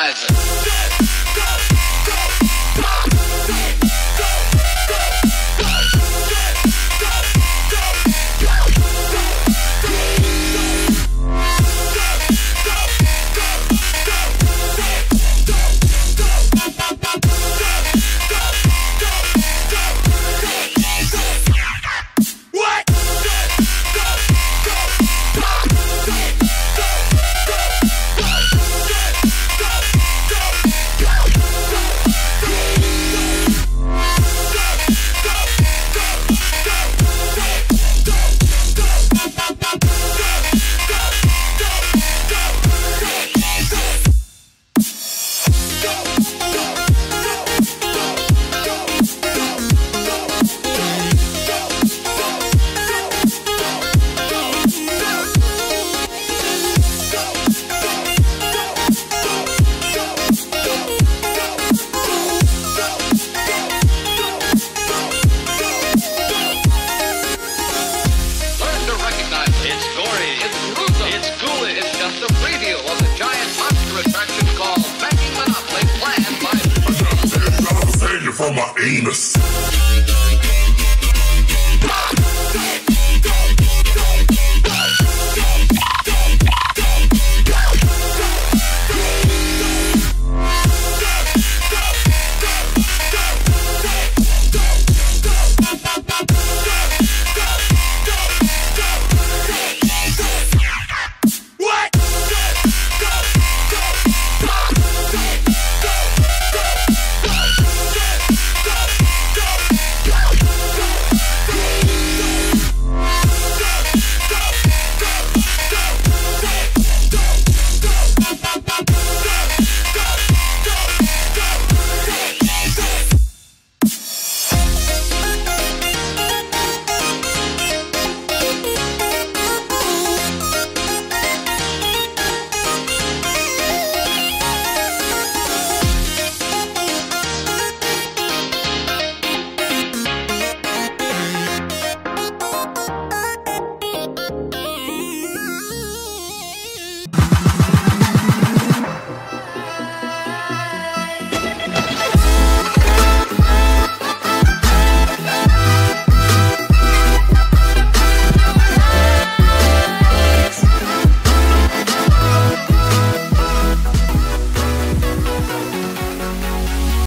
synthesizer. From my anus.